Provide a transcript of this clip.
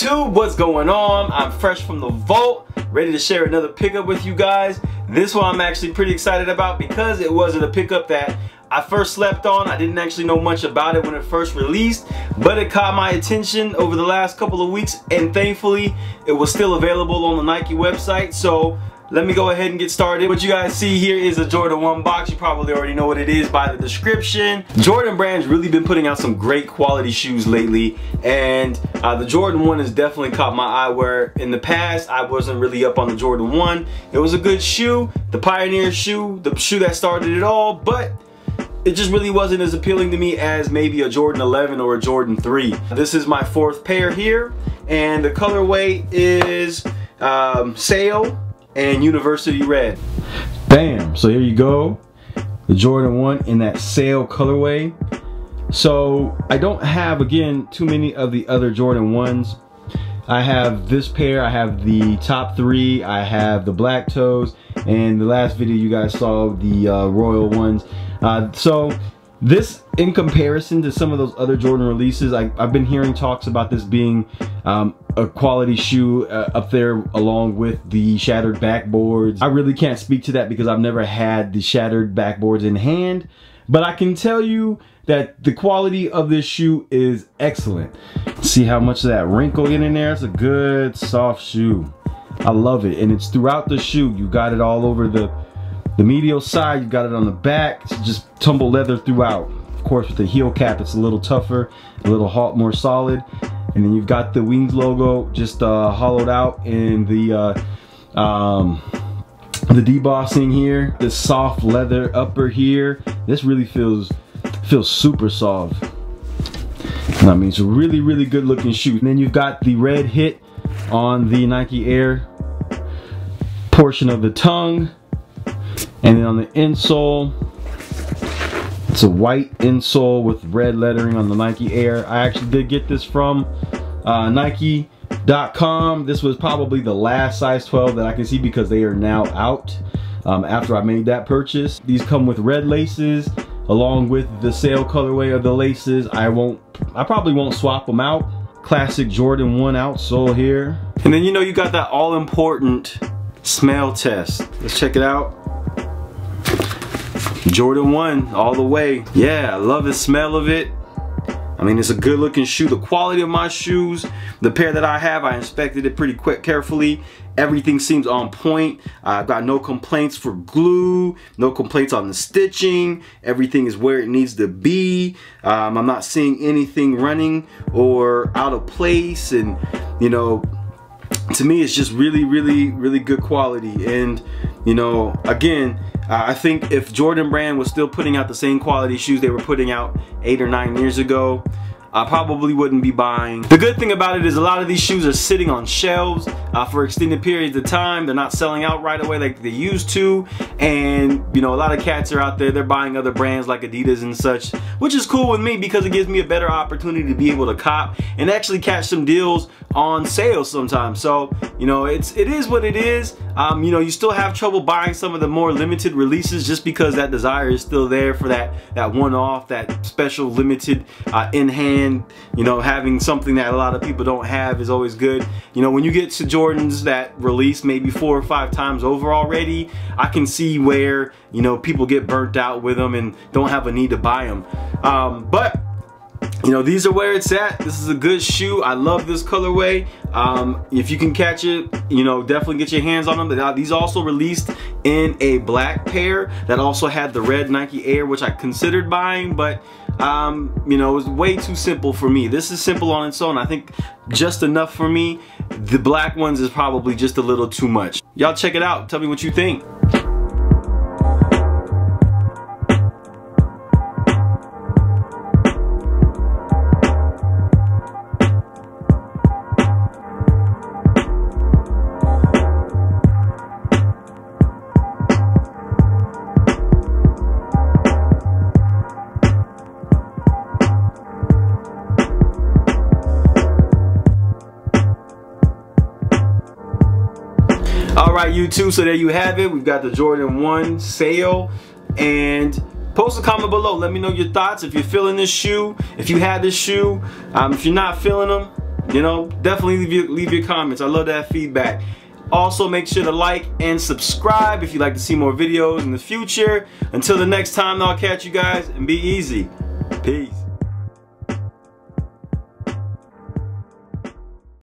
YouTube, what's going on? I'm fresh from the vault, ready to share another pickup with you guys. This one I'm actually pretty excited about because it wasn't a pickup that I first slept on. I didn't actually know much about it when it first released, but it caught my attention over the last couple of weeks, and thankfully it was still available on the Nike website. So let me go ahead and get started. What you guys see here is a Jordan 1 box. You probably already know what it is by the description. Jordan brand's really been putting out some great quality shoes lately, and the Jordan 1 has definitely caught my eye, where in the past I wasn't really up on the Jordan 1. It was a good shoe, the pioneer shoe, the shoe that started it all, but it just really wasn't as appealing to me as maybe a Jordan 11 or a Jordan 3. This is my fourth pair here, and the colorway is Sail and University Red. Bam, so here you go, the Jordan 1 in that Sail colorway. So I don't have, again, too many of the other Jordan 1s. I have this pair, I have the top three, I have the black toes, and the last video you guys saw the royal ones. So this, in comparison to some of those other Jordan releases, I've been hearing talks about this being a quality shoe up there along with the Shattered Backboards. I really can't speak to that because I've never had the Shattered Backboards in hand, but I can tell you that the quality of this shoe is excellent. See how much of that wrinkle in there? It's a good soft shoe. I love it, and it's throughout the shoe. You got it all over the medial side, you got it on the back. It's just tumble leather throughout. Of course, with the heel cap, it's a little tougher, a little more solid. And then you've got the Wings logo just hollowed out in the debossing here. The soft leather upper here. This really feels super soft. I mean, it's a really, really good looking shoe. And then you've got the red hit on the Nike Air portion of the tongue. And then on the insole, it's a white insole with red lettering on the Nike Air. I actually did get this from Nike.com. This was probably the last size 12 that I can see because they are now out after I made that purchase. These come with red laces along with the Sail colorway of the laces. I probably won't swap them out. Classic Jordan 1 outsole here. And then, you know, you got that all important smell test. Let's check it out. Jordan 1 all the way. Yeah, I love the smell of it. I mean, it's a good looking shoe. The quality of my shoes, the pair that I have, I inspected it pretty carefully. Everything seems on point. I've got no complaints for glue, no complaints on the stitching. Everything is where it needs to be. I'm not seeing anything running or out of place, and, you know, to me it's just really, really, really good quality. And, you know, again, I think if Jordan brand was still putting out the same quality shoes they were putting out 8 or 9 years ago, I probably wouldn't be buying. The good thing about it is a lot of these shoes are sitting on shelves for extended periods of time. They're not selling out right away like they used to. And, you know, a lot of cats are out there, they're buying other brands like Adidas and such, which is cool with me because it gives me a better opportunity to be able to cop and actually catch some deals on sale sometimes. So, you know, it is what it is. You know, you still have trouble buying some of the more limited releases just because that desire is still there for that one-off, that special limited in hand. And, you know, having something that a lot of people don't have is always good. You know, when you get to Jordans that release maybe 4 or 5 times over already, I can see where, you know, people get burnt out with them and don't have a need to buy them. But, you know, these are where it's at. This is a good shoe. I love this colorway. If you can catch it, you know, definitely get your hands on them. These also released in a black pair that also had the red Nike Air, which I considered buying, but you know, it was way too simple for me. This is simple on its own, I think, just enough for me. The black ones is probably just a little too much. Y'all check it out, tell me what you think. Alright YouTube, so there you have it. We've got the Jordan 1 Sail, and post a comment below. Let me know your thoughts, if you're feeling this shoe, if you had this shoe, if you're not feeling them, You know, definitely leave your comments. I love that feedback. Also, make sure to like and subscribe if you'd like to see more videos in the future. Until the next time, I'll catch you guys, and be easy. Peace.